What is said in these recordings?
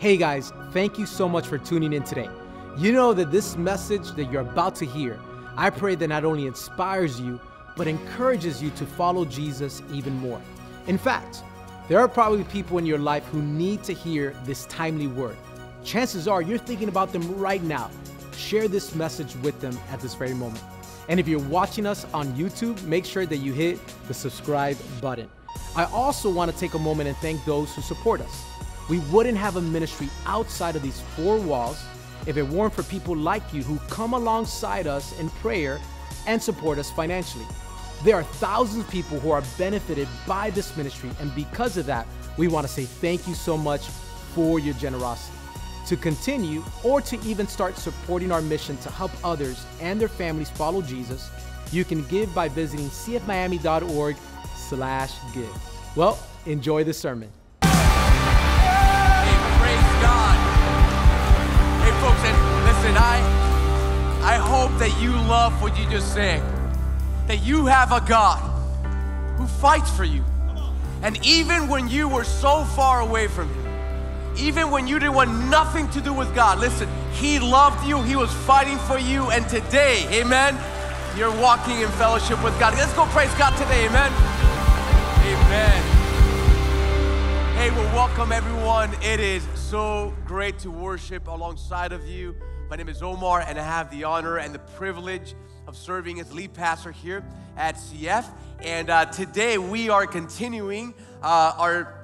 Hey guys, thank you so much for tuning in today. You know that this message that you're about to hear, I pray that not only inspires you, but encourages you to follow Jesus even more. In fact, there are probably people in your life who need to hear this timely word. Chances are you're thinking about them right now. Share this message with them at this very moment. And if you're watching us on YouTube, make sure that you hit the subscribe button. I also want to take a moment and thank those who support us. We wouldn't have a ministry outside of these four walls if it weren't for people like you who come alongside us in prayer and support us financially. There are thousands of people who are benefited by this ministry, and because of that, we want to say thank you so much for your generosity. To continue or to even start supporting our mission to help others and their families follow Jesus, you can give by visiting cfmiami.org/give. Well, enjoy the sermon. Hey, praise God. Hey folks, and listen, I hope that you love what you just sang. That you have a God who fights for you. And even when you were so far away from Him, even when you didn't want nothing to do with God, listen, He loved you, He was fighting for you, and today, amen, you're walking in fellowship with God. Let's go praise God today, amen. Amen. Hey, well, welcome everyone. It is so great to worship alongside of you. My name is Omar, and I have the honor and the privilege of serving as lead pastor here at CF. And today we are continuing our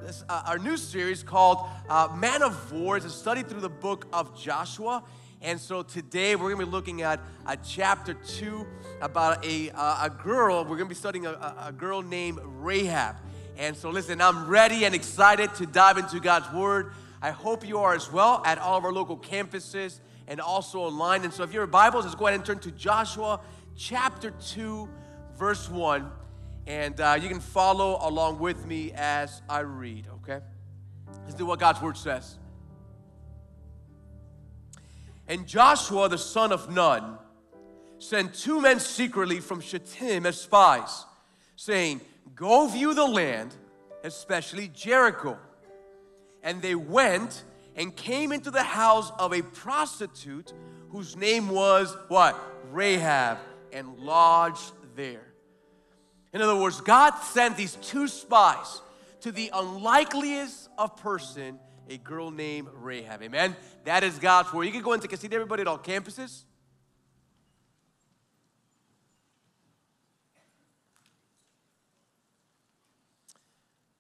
new series called Man of War. It's a study through the book of Joshua. And so today we're going to be looking at chapter 2 about a girl. We're going to be studying a girl named Rahab. And so listen, I'm ready and excited to dive into God's Word. I hope you are as well at all of our local campuses and also online. And so if you have Bibles, let's go ahead and turn to Joshua chapter 2, verse 1. And you can follow along with me as I read, okay? Let's do what God's Word says. And Joshua, the son of Nun, sent two men secretly from Shittim as spies, saying, "Go view the land, especially Jericho." And they went and came into the house of a prostitute whose name was, what? Rahab, and lodged there. In other words, God sent these two spies to the unlikeliest of person, a girl named Rahab. Amen? That is God's word. You can go in, take a seat, everybody, at all campuses.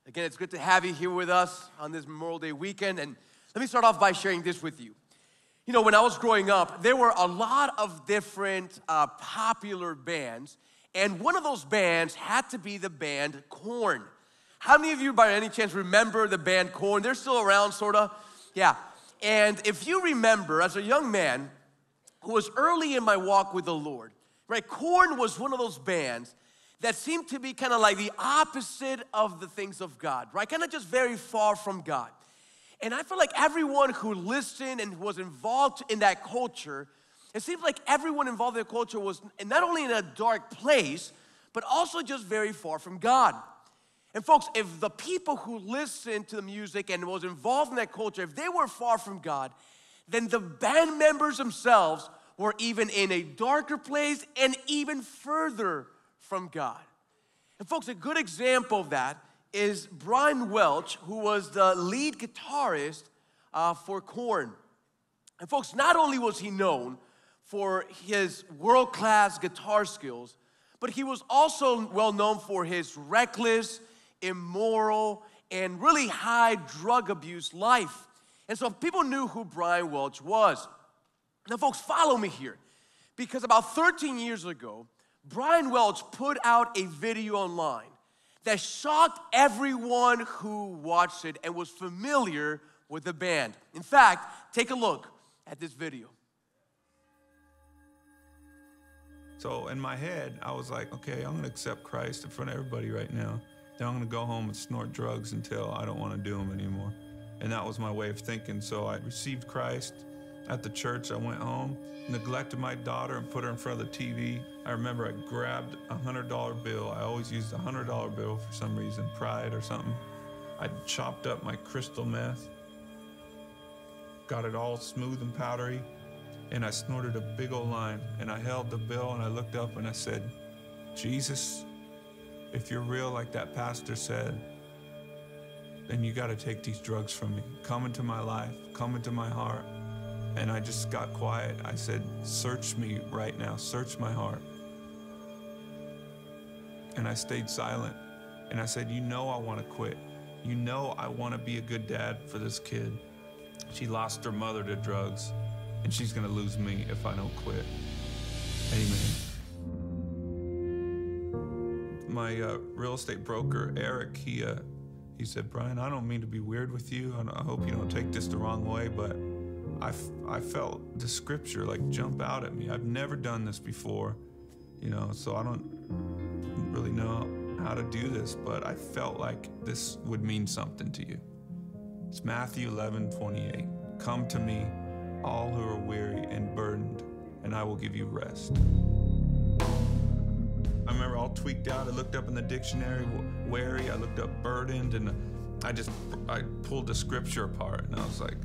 Again, it's good to have you here with us on this Memorial Day weekend, and let me start off by sharing this with you. You know, when I was growing up, there were a lot of different popular bands, and one of those bands had to be the band Korn. How many of you, by any chance, remember the band Korn? They're still around, sort of. Yeah. And if you remember, as a young man who was early in my walk with the Lord, right, Korn was one of those bands that seemed to be kind of like the opposite of the things of God, right? Kind of just very far from God. And I feel like everyone who listened and was involved in that culture, it seems like everyone involved in the culture was not only in a dark place, but also just very far from God. And folks, if the people who listened to the music and was involved in that culture, if they were far from God, then the band members themselves were even in a darker place and even further from God. And folks, a good example of that is Brian Welch, who was the lead guitarist for Korn. And folks, not only was he known for his world-class guitar skills, but he was also well known for his reckless, immoral, and really high drug abuse life. And so people knew who Brian Welch was. Now folks, follow me here, because about 13 years ago, Brian Welch put out a video online that shocked everyone who watched it and was familiar with the band. In fact, take a look at this video. So in my head, I was like, okay, I'm gonna accept Christ in front of everybody right now. Then I'm gonna go home and snort drugs until I don't wanna do them anymore. And that was my way of thinking. So I received Christ at the church. I went home, neglected my daughter and put her in front of the TV. I remember I grabbed a $100 bill. I always used a $100 bill for some reason, pride or something. I chopped up my crystal meth. got it all smooth and powdery, and I snorted a big old line, and I held the bill, and I looked up, and I said, Jesus, if you're real like that pastor said, then you got to take these drugs from me. Come into my life, come into my heart. And I just got quiet. I said, search me right now, search my heart. And I stayed silent. And I said, you know I want to quit. You know I want to be a good dad for this kid. She lost her mother to drugs, and she's going to lose me if I don't quit. Amen. My real estate broker, Eric, he said, Brian, I don't mean to be weird with you, and I hope you don't take this the wrong way, but I felt the scripture like jump out at me. I've never done this before, you know, so I don't really know how to do this, but I felt like this would mean something to you. It's Matthew 11:28. Come to me, all who are weary and burdened, and I will give you rest. I remember all tweaked out. I looked up in the dictionary, wary. I looked up burdened, and I pulled the scripture apart, and I was like,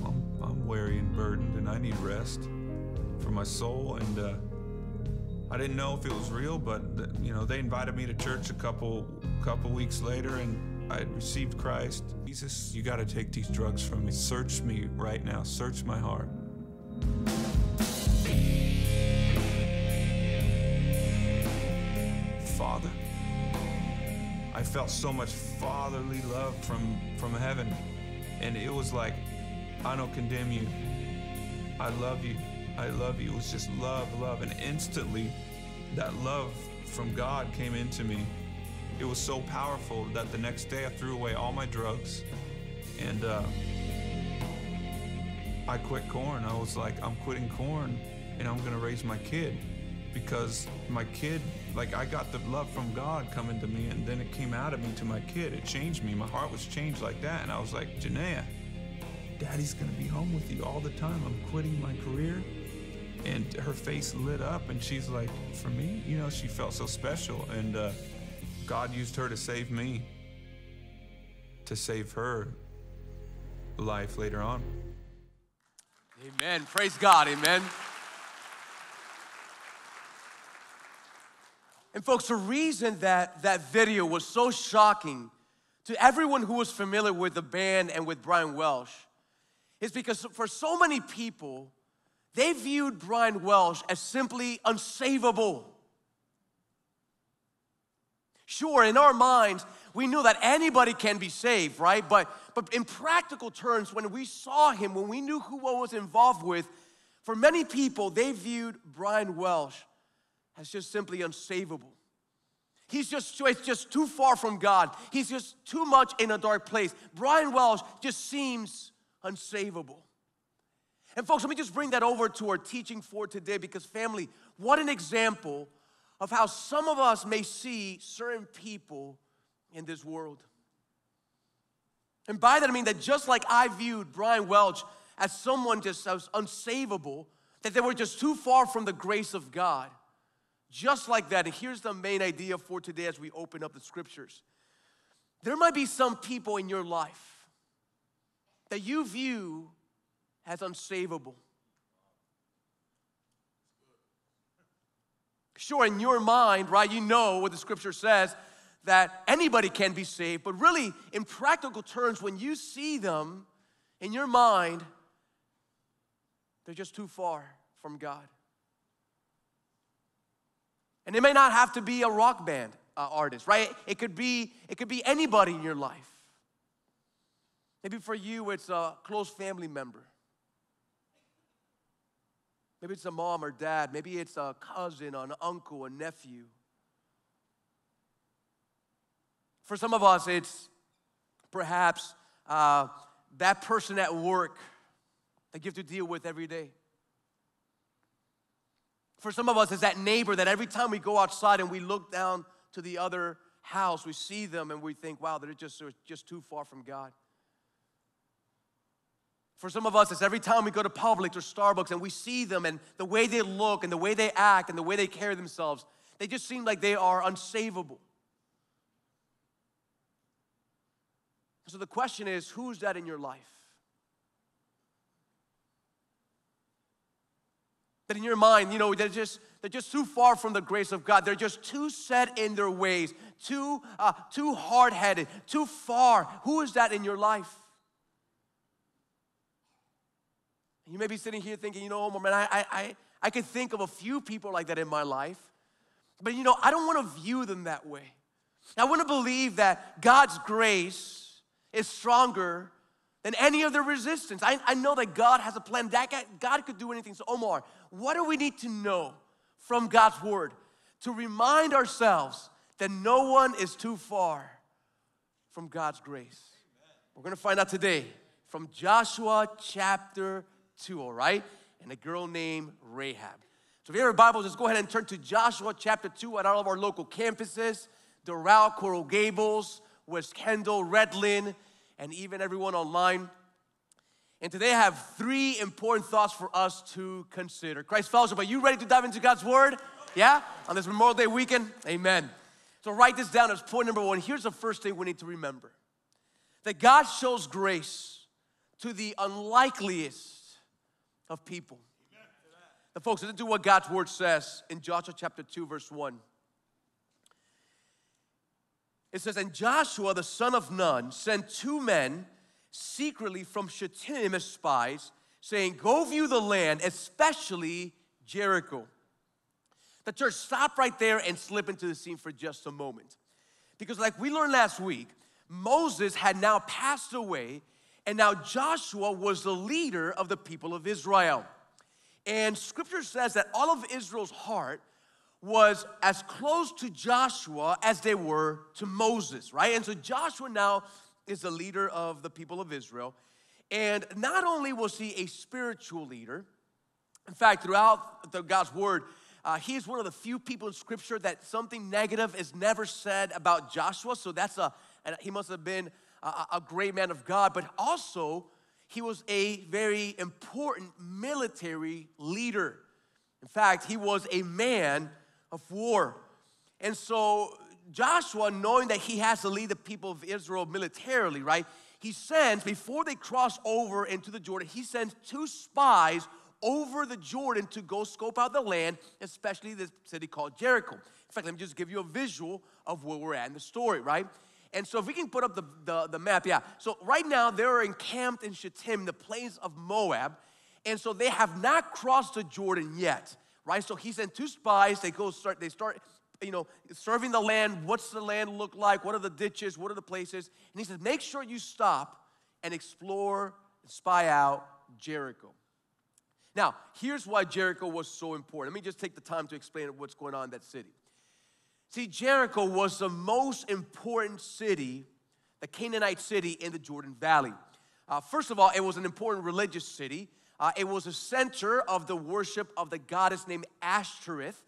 well, I'm weary and burdened, and I need rest for my soul. And I didn't know if it was real, but you know, they invited me to church a couple weeks later, and I received Christ. Jesus, you got to take these drugs from me. Search me right now. Search my heart. Father. I felt so much fatherly love from heaven, and it was like, I don't condemn you. I love you. I love you. It was just love, and instantly that love from God came into me. It was so powerful that the next day I threw away all my drugs, and I quit Korn. I was like, I'm quitting Korn, and I'm gonna raise my kid. Because my kid, like, I got the love from God coming to me, and then it came out of me to my kid. It changed me. My heart was changed like that, and I was like, Janaea, Daddy's gonna be home with you all the time. I'm quitting my career. And her face lit up, and she's like, for me? You know, she felt so special, and God used her to save me, to save her life later on. Amen. Praise God. Amen. And folks, the reason that that video was so shocking to everyone who was familiar with the band and with Brian Welch is because for so many people, they viewed Brian Welch as simply unsavable. Sure, in our minds, we knew that anybody can be saved, right? But in practical terms, when we saw him, when we knew who I was involved with, for many people, they viewed Brian Welch as just simply unsavable. It's just too far from God. He's just too much in a dark place. Brian Welch just seems unsavable. And folks, let me just bring that over to our teaching for today, because family, what an example of how some of us may see certain people in this world. And by that I mean that just like I viewed Brian Welch as someone just as unsavable, that they were just too far from the grace of God. Just like that, and here's the main idea for today as we open up the scriptures. There might be some people in your life that you view as unsavable. Sure, in your mind, right, you know what the scripture says, that anybody can be saved, but really, in practical terms, when you see them in your mind, they're just too far from God. And it may not have to be a rock band artist, right? It could be anybody in your life. Maybe for you, it's a close family member. Maybe it's a mom or dad. Maybe it's a cousin, an uncle, a nephew. For some of us, it's perhaps that person at work that you have to deal with every day. For some of us, it's that neighbor that every time we go outside and we look down to the other house, we see them and we think, wow, they're just too far from God. For some of us, it's every time we go to Publix or Starbucks and we see them and the way they look and the way they act and the way they carry themselves, they just seem like they are unsavable. So the question is, who's that in your life? that in your mind, you know, they're just too far from the grace of God. They're just too set in their ways, too hard-headed, too far. Who is that in your life? You may be sitting here thinking, you know, oh, man, I could think of a few people like that in my life. But, you know, I don't want to view them that way. I want to believe that God's grace is stronger than any of their resistance. I know that God has a plan. God could do anything. So, Omar, what do we need to know from God's word to remind ourselves that no one is too far from God's grace? Amen. We're going to find out today from Joshua chapter 2, all right? And a girl named Rahab. So if you have your Bibles, just go ahead and turn to Joshua chapter 2 at all of our local campuses, Doral, Coral Gables, West Kendall, Redland, and even everyone online. And today I have three important thoughts for us to consider. Christ Fellowship, are you ready to dive into God's Word? Yeah? On this Memorial Day weekend? Amen. So write this down as point number 1. Here's the first thing we need to remember. That God shows grace to the unlikeliest of people. Now folks, listen to what God's Word says in Joshua chapter 2, verse 1. It says, and Joshua, the son of Nun, sent two men secretly from Shittim as spies, saying, go view the land, especially Jericho. The church, stop right there and slip into the scene for just a moment. Because like we learned last week, Moses had now passed away, and now Joshua was the leader of the people of Israel. And scripture says that all of Israel's heart was as close to Joshua as they were to Moses, right? And so Joshua now is the leader of the people of Israel. And not only was he a spiritual leader, in fact, throughout God's word, he is one of the few people in scripture that something negative is never said about Joshua. So that's he must have been a great man of God, but also he was a very important military leader. In fact, he was a man of war. And so Joshua, knowing that he has to lead the people of Israel militarily, right? He sends, before they cross over into the Jordan, he sends two spies over the Jordan to go scope out the land, especially this city called Jericho. In fact, let me just give you a visual of where we're at in the story, right? And so if we can put up the map, yeah. So right now they're encamped in Shittim, the plains of Moab. And so they have not crossed the Jordan yet, right? So he sent two spies. They start, you know, serving the land. What's the land look like? What are the ditches? What are the places? And he says, make sure you stop and explore and spy out Jericho. Now, here's why Jericho was so important. Let me just take the time to explain what's going on in that city. See, Jericho was the most important city, the Canaanite city in the Jordan Valley. First of all, it was an important religious city. It was a center of the worship of the goddess named Ashtoreth,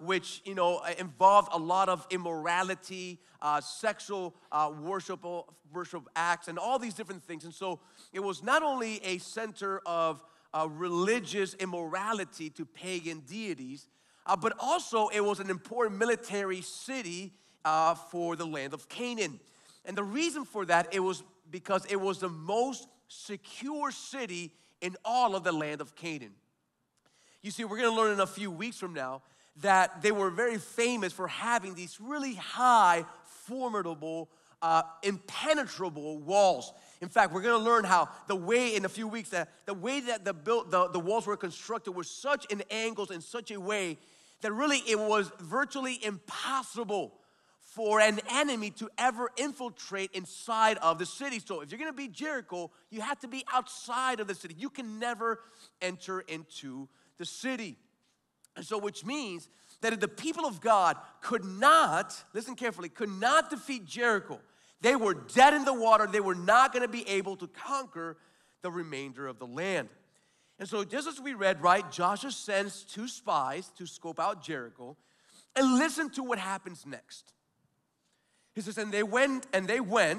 which, you know, involved a lot of immorality, sexual worship acts, and all these different things. And so it was not only a center of religious immorality to pagan deities, but also it was an important military city for the land of Canaan. And the reason for that, it was because it was the most secure city in all of the land of Canaan. You see, we're gonna learn in a few weeks from now that they were very famous for having these really high, formidable, impenetrable walls. In fact, we're gonna learn how the way in a few weeks that the way that the walls were constructed were such in angles in such a way that really it was virtually impossible for an enemy to ever infiltrate inside of the city. So if you're gonna beat Jericho, you have to be outside of the city. You can never enter into the city. And so which means that if the people of God could not, listen carefully, could not defeat Jericho, they were dead in the water. They were not gonna be able to conquer the remainder of the land. And so just as we read, right, Joshua sends two spies to scope out Jericho, and listen to what happens next. He says, and they went,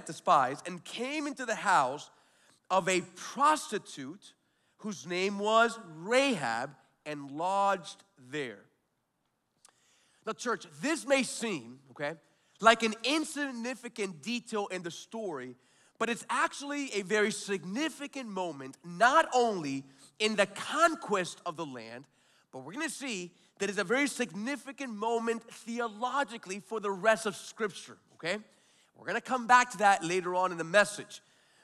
the spies, and came into the house of a prostitute whose name was Rahab, and lodged there. Now, church, this may seem, okay, like an insignificant detail in the story, but it's actually a very significant moment, not only in the conquest of the land, But we're going to see that it's a very significant moment theologically for the rest of Scripture, okay? We're going to come back to that later on in the message.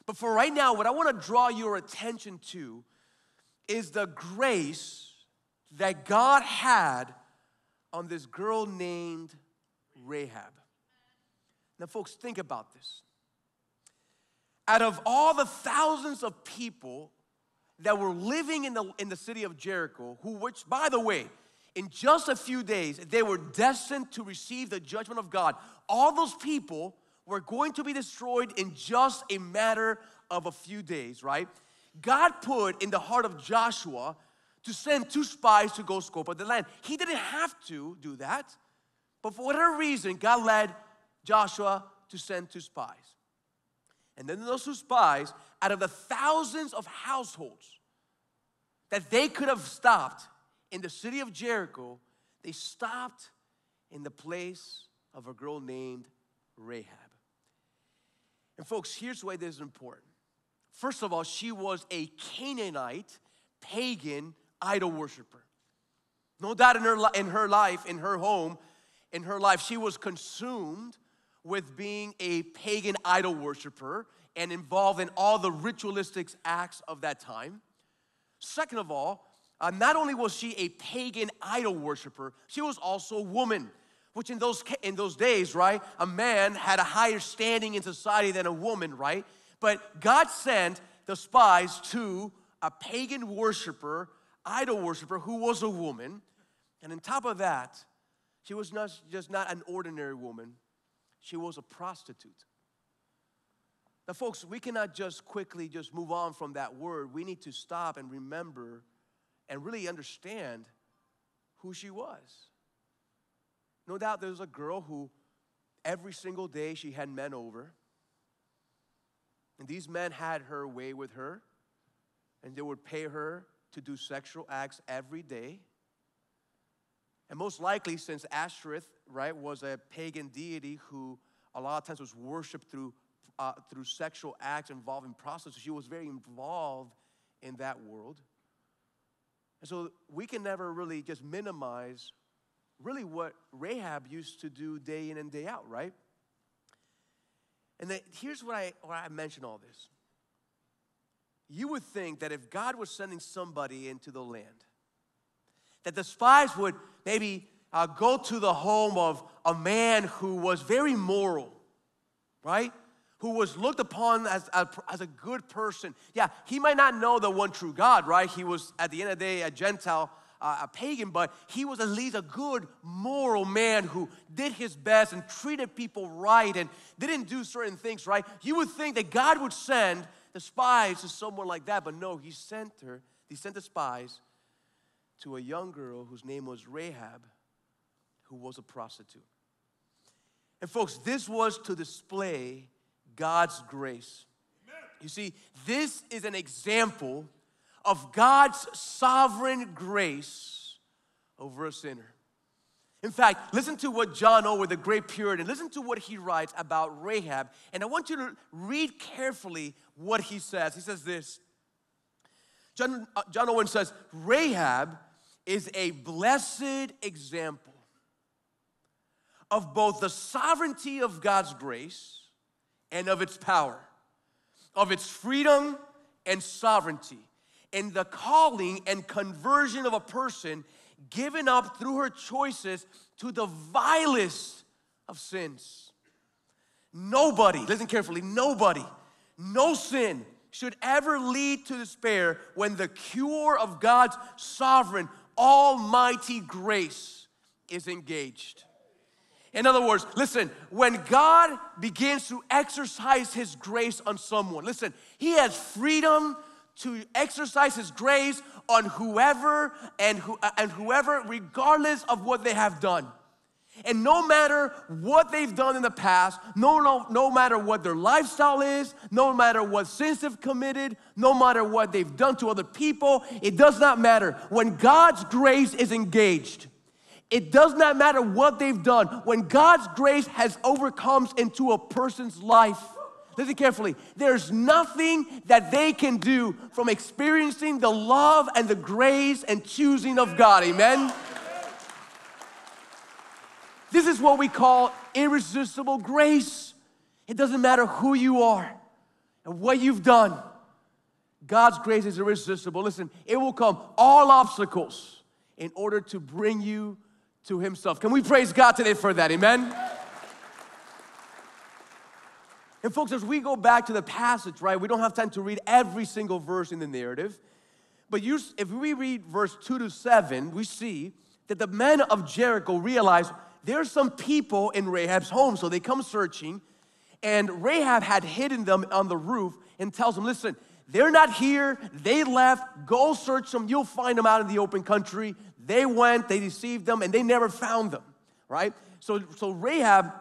But for right now, what I want to draw your attention to is the grace that God had on this girl named Rahab. Now, folks, think about this. Out of all the thousands of people that were living in the city of Jericho, which, by the way, in just a few days, they were destined to receive the judgment of God. All those people were going to be destroyed in just a matter of a few days, right? God put in the heart of Joshua to send two spies to go scope out the land. He didn't have to do that, but for whatever reason, God led Joshua to send two spies. And then those two spies, out of the thousands of households that they could have stopped in the city of Jericho, they stopped in the place of a girl named Rahab. And folks, here's why this is important. First of all, she was a Canaanite, pagan idol worshiper. No doubt in her life, she was consumed with being a pagan idol worshiper and involved in all the ritualistic acts of that time. Second of all, not only was she a pagan idol worshiper, she was also a woman, which in those days, right, a man had a higher standing in society than a woman, right? But God sent the spies to a pagan worshiper, idol worshiper, who was a woman. And on top of that, she was not just not an ordinary woman. She was a prostitute. Now, folks, we cannot just quickly just move on from that word. We need to stop and remember and really understand who she was. No doubt there was a girl who every single day she had men over. And these men had her way with her. And they would pay her to do sexual acts every day. And most likely, since Ashtoreth, right, was a pagan deity who a lot of times was worshipped through sexual acts involving prostitutes, she was very involved in that world. And so we can never really just minimize really what Rahab used to do day in and day out, right? And that, here's why I mention all this. You would think that if God was sending somebody into the land, that the spies would maybe go to the home of a man who was very moral, right? Who was looked upon as a good person. Yeah, he might not know the one true God, right? He was, at the end of the day, a Gentile, a pagan, but he was at least a good, moral man who did his best and treated people right and didn't do certain things right. You would think that God would send the spies to someone like that, but no, he sent the spies to a young girl whose name was Rahab, who was a prostitute. And folks, this was to display God's grace. Amen. You see, this is an example of God's sovereign grace over a sinner. In fact, listen to what John Owen, the great Puritan, listen to what he writes about Rahab. And I want you to read carefully what he says. He says this. John Owen says, Rahab is a blessed example of both the sovereignty of God's grace and of its power, of its freedom and sovereignty, and the calling and conversion of a person given up through her choices to the vilest of sins. Nobody, listen carefully, nobody, no sin should ever lead to despair when the cure of God's sovereign, almighty grace is engaged. In other words, listen, when God begins to exercise his grace on someone, listen, he has freedom to exercise his grace on whoever and whoever, regardless of what they have done. And no matter what they've done in the past, no matter what their lifestyle is, no matter what sins they've committed, no matter what they've done to other people, it does not matter. When God's grace is engaged, it does not matter what they've done. When God's grace has overcomes into a person's life, listen carefully, there's nothing that they can do from experiencing the love and the grace and choosing of God, amen? This is what we call irresistible grace. It doesn't matter who you are and what you've done. God's grace is irresistible. Listen, it will come all obstacles in order to bring you to Himself. Can we praise God today for that, amen? And folks, as we go back to the passage, right, we don't have time to read every single verse in the narrative. But if we read verse 2 to 7, we see that the men of Jericho realized there's some people in Rahab's home. So they come searching, and Rahab had hidden them on the roof and tells them, listen, they're not here, they left, go search them, you'll find them out in the open country. They went, they deceived them, and they never found them, right? So Rahab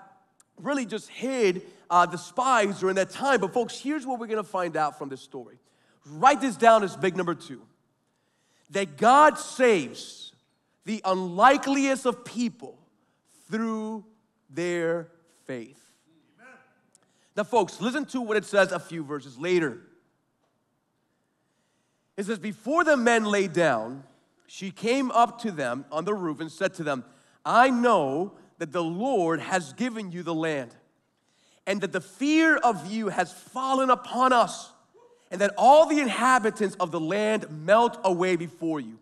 really just hid the spies during that time. But folks, here's what we're going to find out from this story. Write this down as big number 2. That God saves the unlikeliest of people through their faith. Amen. Now folks, listen to what it says a few verses later. It says, before the men lay down, she came up to them on the roof and said to them, I know that the Lord has given you the land, and that the fear of you has fallen upon us, and that all the inhabitants of the land melt away before you.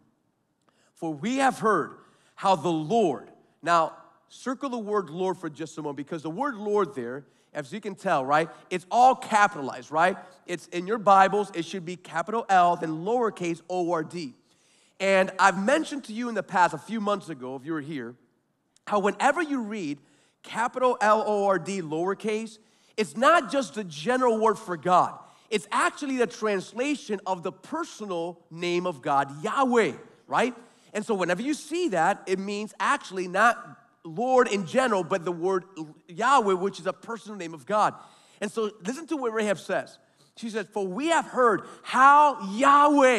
For we have heard how the Lord, now circle the word Lord for just a moment, because the word Lord there, as you can tell, right, it's all capitalized, right? It's in your Bibles, it should be capital L, then lowercase O-R-D. And I've mentioned to you in the past, a few months ago, if you were here, how whenever you read capital L-O-R-D, lowercase, it's not just the general word for God. It's actually the translation of the personal name of God, Yahweh, right? And so whenever you see that, it means actually not Lord in general, but the word Yahweh, which is a personal name of God. And so listen to what Rahab says. She says, for we have heard how Yahweh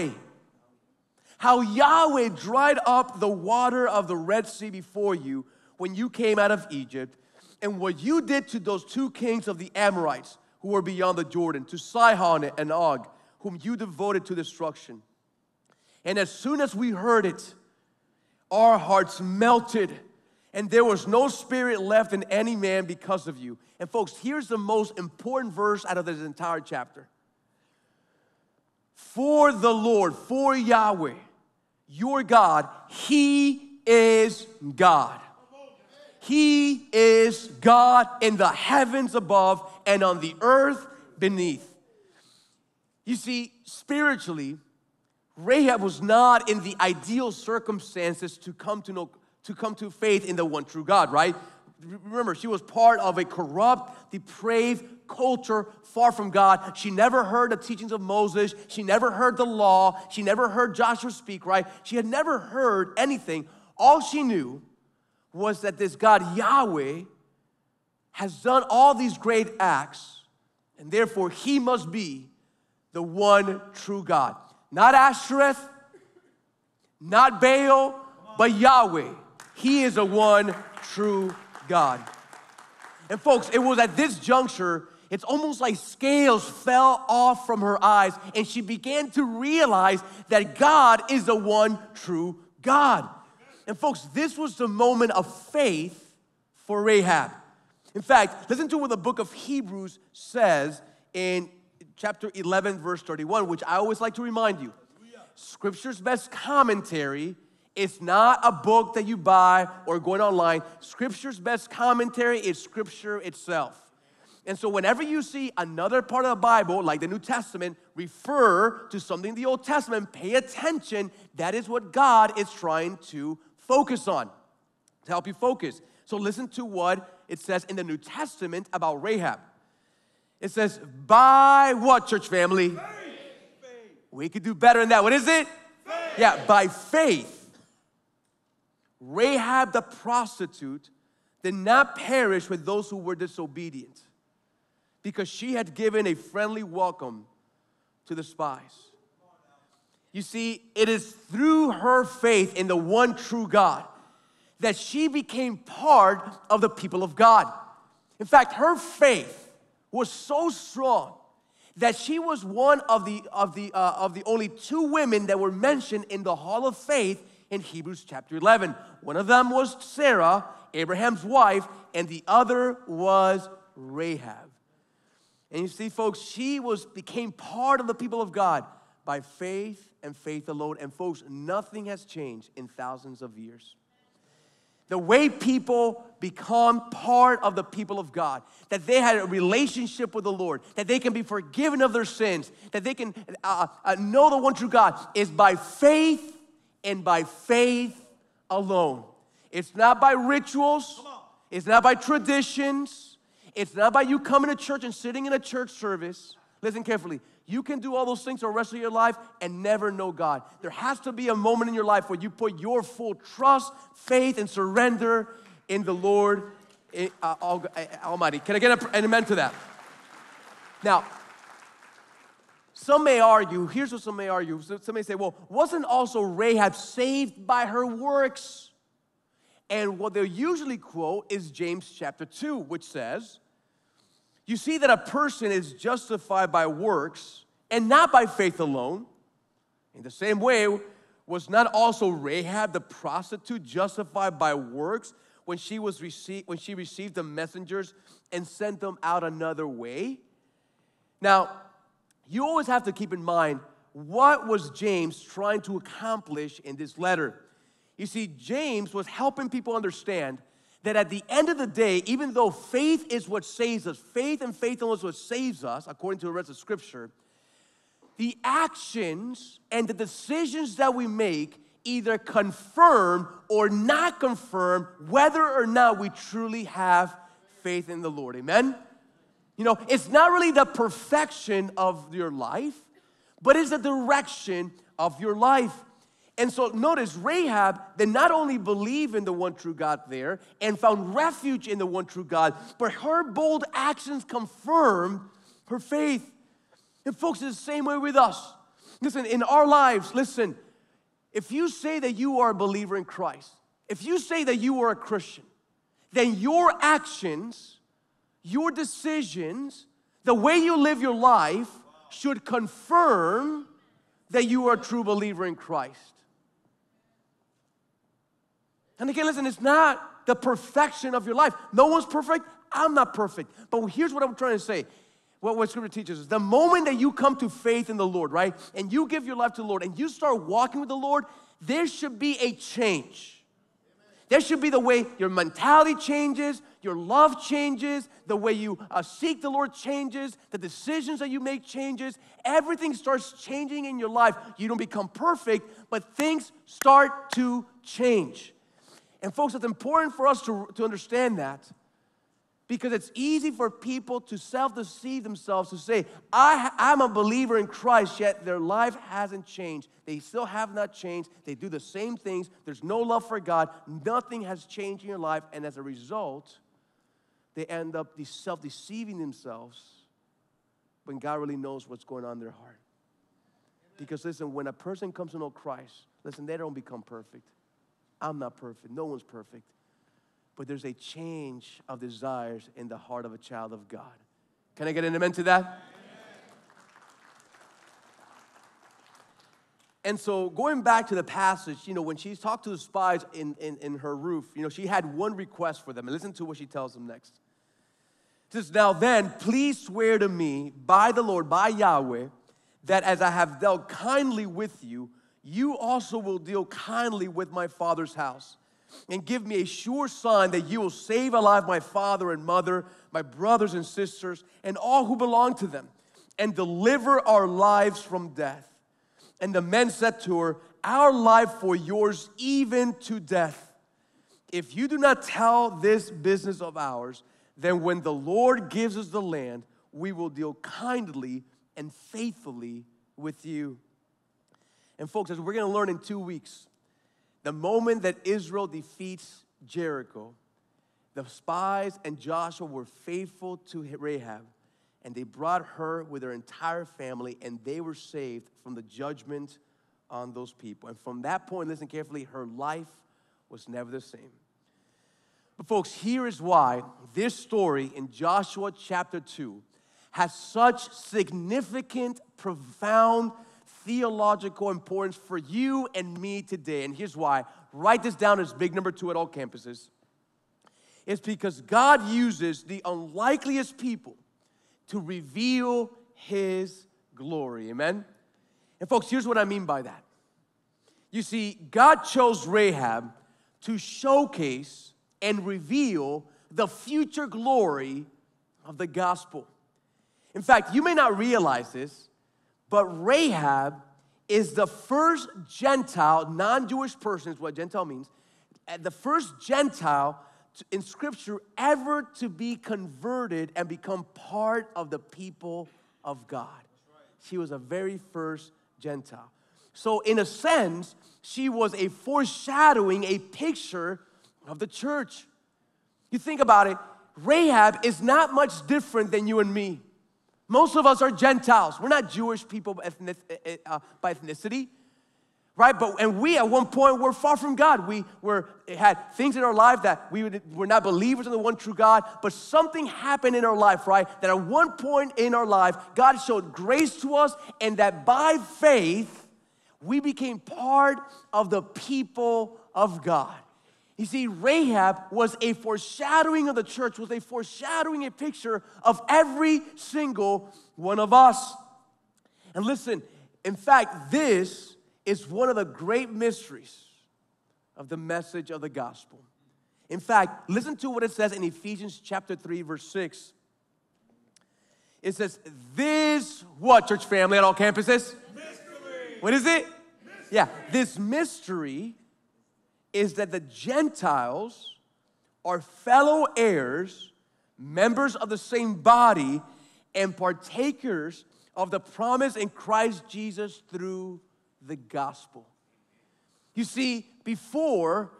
dried up the water of the Red Sea before you when you came out of Egypt, and what you did to those 2 kings of the Amorites who were beyond the Jordan, to Sihon and Og, whom you devoted to destruction. And as soon as we heard it, our hearts melted, and there was no spirit left in any man because of you. And folks, here's the most important verse out of this entire chapter. For the Lord, for Yahweh, your God, He is God. He is God in the heavens above and on the earth beneath. You see, spiritually, Rahab was not in the ideal circumstances to come to faith in the one true God, right? Remember, she was part of a corrupt, depraved culture far from God. She never heard the teachings of Moses. She never heard the law. She never heard Joshua speak, right? She had never heard anything. All she knew was that this God, Yahweh, has done all these great acts, and therefore He must be the one true God. Not Ashtoreth, not Baal, but Yahweh. He is the one true God. And folks, it was at this juncture, it's almost like scales fell off from her eyes, and she began to realize that God is the one true God. And folks, this was the moment of faith for Rahab. In fact, listen to what the book of Hebrews says in chapter 11, verse 31, which I always like to remind you. Scripture's best commentary is not a book that you buy or going online. Scripture's best commentary is Scripture itself. And so whenever you see another part of the Bible, like the New Testament, refer to something in the Old Testament, pay attention. That is what God is trying to focus on, to help you focus. So listen to what it says in the New Testament about Rahab. It says, by what, church family? Faith. We could do better than that. What is it? Faith. Yeah, by faith. Rahab the prostitute did not perish with those who were disobedient, because she had given a friendly welcome to the spies. You see, it is through her faith in the one true God that she became part of the people of God. In fact, her faith was so strong that she was one of the only two women that were mentioned in the Hall of Faith in Hebrews chapter 11. One of them was Sarah, Abraham's wife, and the other was Rahab. And you see, folks, she became part of the people of God by faith and faith alone. And folks, nothing has changed in thousands of years. The way people become part of the people of God, that they had a relationship with the Lord, that they can be forgiven of their sins, that they can know the one true God, is by faith and by faith alone. It's not by rituals. It's not by traditions. It's not by you coming to church and sitting in a church service. Listen carefully. You can do all those things the rest of your life and never know God. There has to be a moment in your life where you put your full trust, faith, and surrender in the Lord Almighty. Can I get an amen to that? Now, some may argue, here's what some may argue. Some may say, well, wasn't also Rahab saved by her works? And what they'll usually quote is James chapter 2, which says, you see that a person is justified by works and not by faith alone. In the same way, was not also Rahab the prostitute justified by works when she received the messengers and sent them out another way? Now, you always have to keep in mind, what was James trying to accomplish in this letter? You see, James was helping people understand that at the end of the day, even though faith is what saves us, faith and faith alone is what saves us, according to the rest of Scripture, the actions and the decisions that we make either confirm or not confirm whether or not we truly have faith in the Lord. Amen? You know, it's not really the perfection of your life, but it's the direction of your life. And so notice, Rahab did not only believe in the one true God there and found refuge in the one true God, but her bold actions confirm her faith. And folks, it's the same way with us. Listen, in our lives, listen, if you say that you are a believer in Christ, if you say that you are a Christian, then your actions, your decisions, the way you live your life should confirm that you are a true believer in Christ. And again, listen, it's not the perfection of your life. No one's perfect. I'm not perfect. But here's what I'm trying to say. What Scripture teaches is the moment that you come to faith in the Lord, right, and you give your life to the Lord, and you start walking with the Lord, there should be a change. There should be the way your mentality changes, your love changes, the way you seek the Lord changes, the decisions that you make changes. Everything starts changing in your life. You don't become perfect, but things start to change. And folks, it's important for us to understand that, because it's easy for people to self-deceive themselves, to say, I'm a believer in Christ, yet their life hasn't changed. They still have not changed. They do the same things. There's no love for God. Nothing has changed in your life. And as a result, they end up self-deceiving themselves when God really knows what's going on in their heart. Because listen, when a person comes to know Christ, listen, they don't become perfect. I'm not perfect. No one's perfect. But there's a change of desires in the heart of a child of God. Can I get an amen to that? Amen. And so going back to the passage, you know, when she talked to the spies in her roof, you know, she had one request for them. And listen to what she tells them next. It says, now then, please swear to me by the Lord, by Yahweh, that as I have dealt kindly with you, you also will deal kindly with my father's house, and give me a sure sign that you will save alive my father and mother, my brothers and sisters, and all who belong to them, and deliver our lives from death. And the men said to her, our life for yours, even to death. If you do not tell this business of ours, then when the Lord gives us the land, we will deal kindly and faithfully with you. And folks, as we're going to learn in 2 weeks, the moment that Israel defeats Jericho, the spies and Joshua were faithful to Rahab, and they brought her with her entire family, and they were saved from the judgment on those people. And from that point, listen carefully, her life was never the same. But folks, here is why this story in Joshua chapter 2 has such significant, profound theological importance for you and me today. And here's why. Write this down as big number 2 at all campuses. It's because God uses the unlikeliest people to reveal his glory. Amen? And folks, here's what I mean by that. You see, God chose Rahab to showcase and reveal the future glory of the gospel. In fact, you may not realize this, but Rahab is the first Gentile, non-Jewish person, is what Gentile means, the first Gentile in Scripture ever to be converted and become part of the people of God. She was a very first Gentile. So in a sense, she was a foreshadowing, a picture of the church. You think about it, Rahab is not much different than you and me. Most of us are Gentiles. We're not Jewish people by ethnicity, right? And we, at one point, were far from God. We had things in our life that we were not believers in the one true God, but something happened in our life, right? That at one point in our life, God showed grace to us, and that by faith, we became part of the people of God. You see, Rahab was a foreshadowing of the church, was a foreshadowing, a picture of every single one of us. And listen, in fact, this is one of the great mysteries of the message of the gospel. In fact, listen to what it says in Ephesians chapter 3, verse 6. It says, this, what, church family at all campuses? Mystery. What is it? Mystery. Yeah, this mystery is that the Gentiles are fellow heirs, members of the same body, and partakers of the promise in Christ Jesus through the gospel. You see, before,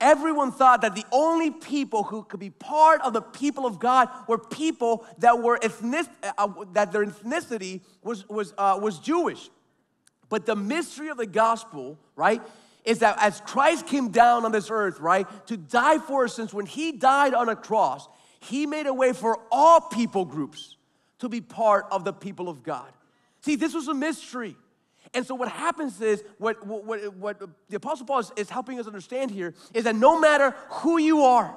everyone thought that the only people who could be part of the people of God were people that were that their ethnicity was Jewish. But the mystery of the gospel, right, is that as Christ came down on this earth, right, to die for us, since when he died on a cross, he made a way for all people groups to be part of the people of God. See, this was a mystery. And so what happens is, what the Apostle Paul is helping us understand here is that no matter who you are,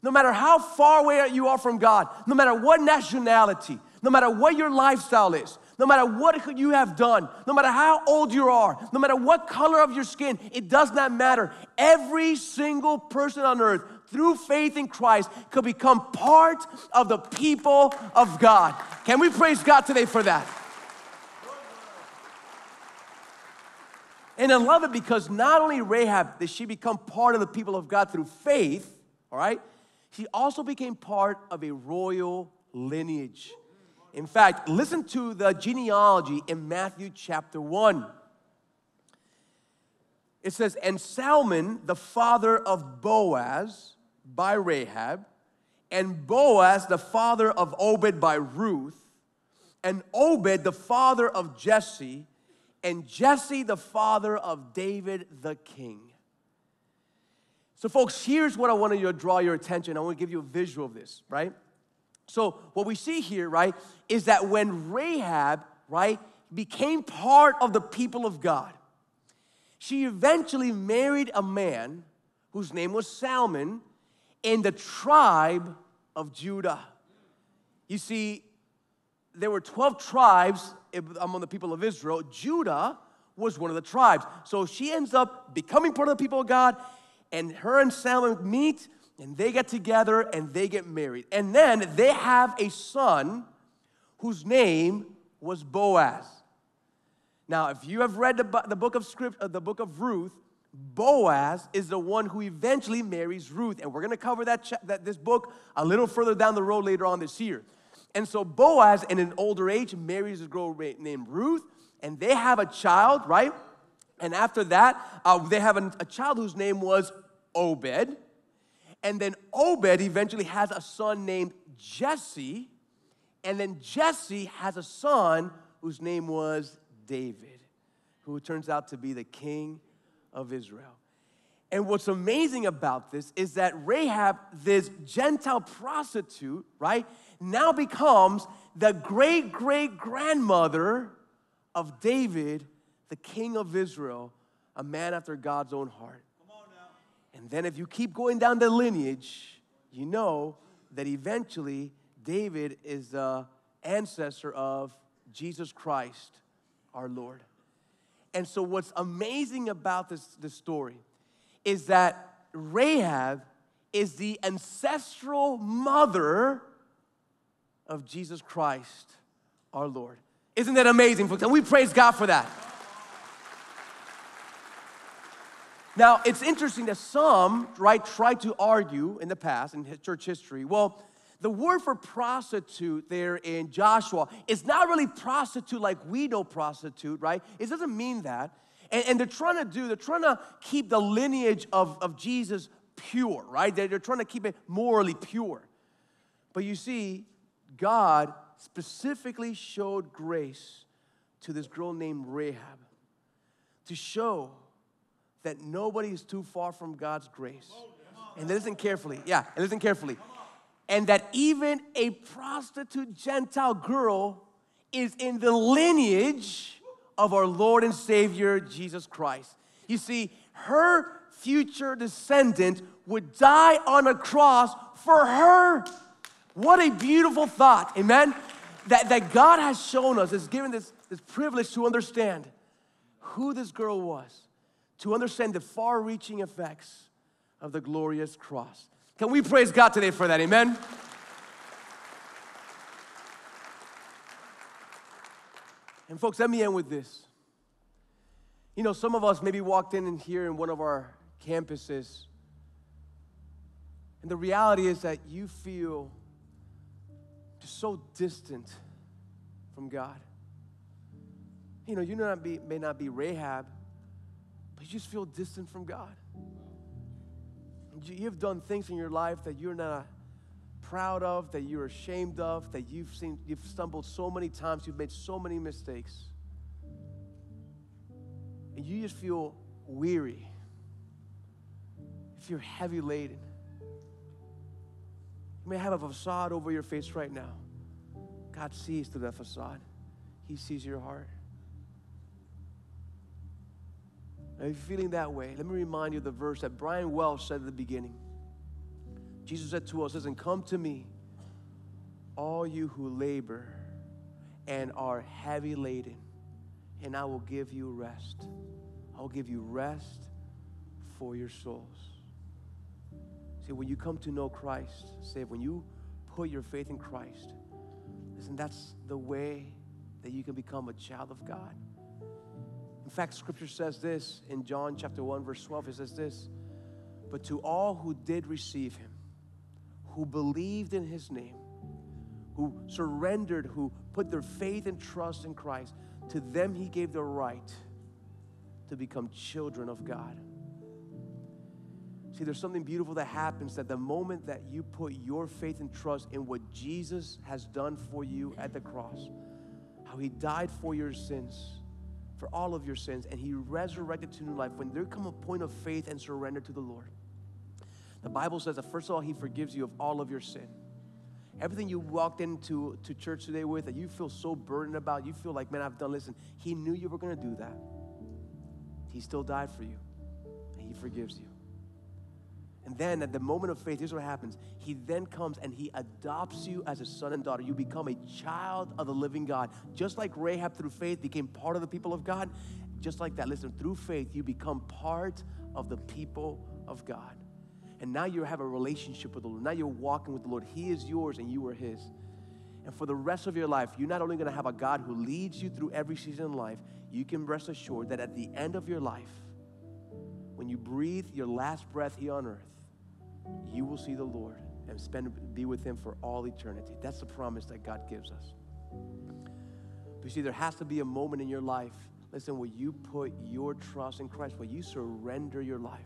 no matter how far away you are from God, no matter what nationality, no matter what your lifestyle is, no matter what you have done, no matter how old you are, no matter what color of your skin, it does not matter. Every single person on earth, through faith in Christ, could become part of the people of God. Can we praise God today for that? And I love it because not only Rahab did she become part of the people of God through faith, all right, she also became part of a royal lineage. In fact, listen to the genealogy in Matthew chapter 1. It says, and Salmon, the father of Boaz, by Rahab, and Boaz, the father of Obed, by Ruth, and Obed, the father of Jesse, and Jesse, the father of David the king. So folks, here's what I wanted to draw your attention. I want to give you a visual of this, right? So what we see here, right, is that when Rahab, right, became part of the people of God, she eventually married a man whose name was Salmon in the tribe of Judah. You see, there were 12 tribes among the people of Israel. Judah was one of the tribes. So she ends up becoming part of the people of God, and her and Salmon meet, and they get together and they get married. And then they have a son whose name was Boaz. Now, if you have read the book of Ruth, Boaz is the one who eventually marries Ruth. And we're going to cover this book a little further down the road later on this year. And so Boaz, in an older age, marries a girl named Ruth. And they have a child, right? And after that, they have a child whose name was Obed. And then Obed eventually has a son named Jesse. And then Jesse has a son whose name was David, who turns out to be the king of Israel. And what's amazing about this is that Rahab, this Gentile prostitute, right, now becomes the great-great-grandmother of David, the king of Israel, a man after God's own heart. Come on now. And then if you keep going down the lineage, you know that eventually David is the ancestor of Jesus Christ, our Lord. And so what's amazing about this story is that Rahab is the ancestral mother of Jesus Christ, our Lord. Isn't that amazing, folks? And we praise God for that. Now, it's interesting that some, right, tried to argue in the past, in church history, well, the word for prostitute there in Joshua is not really prostitute like we know prostitute, right? It doesn't mean that. And they're trying to keep the lineage of Jesus pure, right? They're trying to keep it morally pure. But you see, God specifically showed grace to this girl named Rahab to show that nobody is too far from God's grace. And listen carefully. Yeah, and listen carefully. And that even a prostitute Gentile girl is in the lineage of our Lord and Savior, Jesus Christ. You see, her future descendant would die on a cross for her. What a beautiful thought, amen? That God has shown us, has given this privilege to understand who this girl was, to understand the far-reaching effects of the glorious cross. Can we praise God today for that, amen? And folks, let me end with this. You know, some of us maybe walked in here in one of our campuses, and the reality is that you feel just so distant from God. You know, you may not be Rahab, but you just feel distant from God. You've done things in your life that you're not proud of, that you're ashamed of, that you've stumbled so many times, you've made so many mistakes. And you just feel weary. You feel heavy laden. You may have a facade over your face right now. God sees through that facade. He sees your heart. Now, if you're feeling that way, let me remind you of the verse that Brian Welch said at the beginning. Jesus said to us, listen, come to me, all you who labor and are heavy laden, and I will give you rest. I'll give you rest for your souls. See, when you come to know Christ, say, when you put your faith in Christ, listen, that's the way that you can become a child of God. In fact, Scripture says this in John chapter 1, verse 12, it says this, but to all who did receive him, who believed in his name, who surrendered, who put their faith and trust in Christ, to them he gave the right to become children of God. See, there's something beautiful that happens that the moment that you put your faith and trust in what Jesus has done for you at the cross, how he died for your sins, for all of your sins, and he resurrected to new life. When there come a point of faith and surrender to the Lord, the Bible says that first of all, he forgives you of all of your sin. Everything you walked into to church today with, that you feel so burdened about, you feel like, man, I've done, listen, he knew you were gonna do that. He still died for you, and he forgives you. And then at the moment of faith, here's what happens. He then comes and he adopts you as a son and daughter. You become a child of the living God. Just like Rahab through faith became part of the people of God, just like that, listen, through faith, you become part of the people of God. And now you have a relationship with the Lord. Now you're walking with the Lord. He is yours and you are his. And for the rest of your life, you're not only gonna have a God who leads you through every season in life, you can rest assured that at the end of your life, when you breathe your last breath here on earth, you will see the Lord and be with him for all eternity. That's the promise that God gives us. But you see, there has to be a moment in your life, listen, where you put your trust in Christ, where you surrender your life.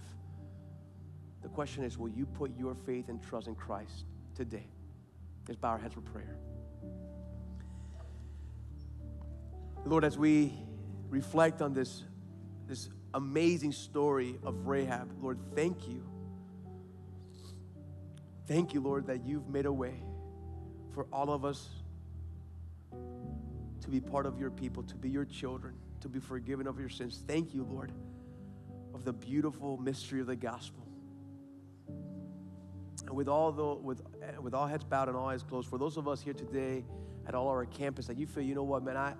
The question is, will you put your faith and trust in Christ today? Let's bow our heads for prayer. Lord, as we reflect on this amazing story of Rahab. Lord, thank you. Thank you, Lord, that you've made a way for all of us to be part of your people, to be your children, to be forgiven of your sins. Thank you, Lord, of the beautiful mystery of the gospel. And with all heads bowed and all eyes closed, for those of us here today at all our campus that you feel, you know what, man,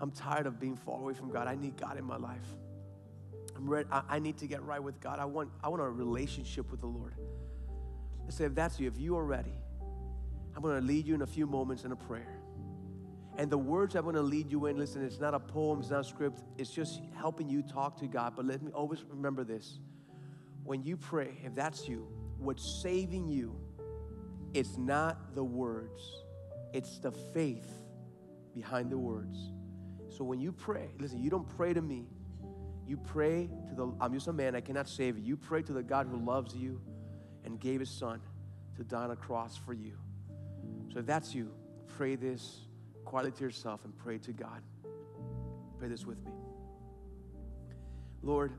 I'm tired of being far away from God. I need God in my life. I need to get right with God. I want a relationship with the Lord. I say, if that's you, if you are ready, I'm going to lead you in a few moments in a prayer. And the words I'm going to lead you in, listen, it's not a poem, it's not a script. It's just helping you talk to God. But let me always remember this. When you pray, if that's you, what's saving you, it's not the words. It's the faith behind the words. So when you pray, listen, you don't pray to me. You pray to the, I'm just a man, I cannot save you. You pray to the God who loves you and gave his son to die on a cross for you. So if that's you, pray this quietly to yourself and pray to God. Pray this with me. Lord,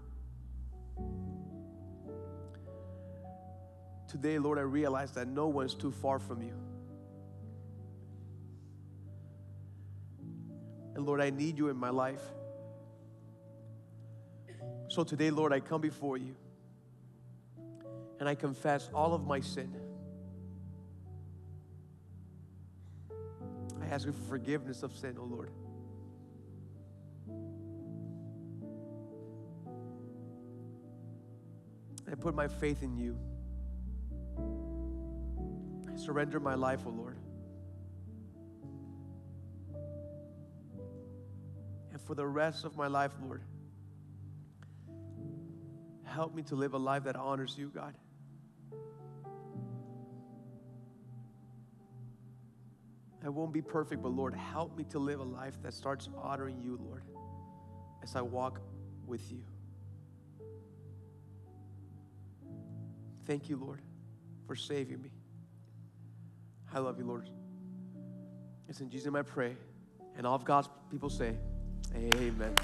today, Lord, I realize that no one's too far from you. And Lord, I need you in my life. So today, Lord, I come before you and I confess all of my sin. I ask you for forgiveness of sin, oh Lord. I put my faith in you. I surrender my life, oh Lord. And for the rest of my life, Lord, help me to live a life that honors you, God. I won't be perfect, but Lord, help me to live a life that starts honoring you, Lord, as I walk with you. Thank you, Lord, for saving me. I love you, Lord. It's in Jesus' name I pray. And all of God's people say, amen.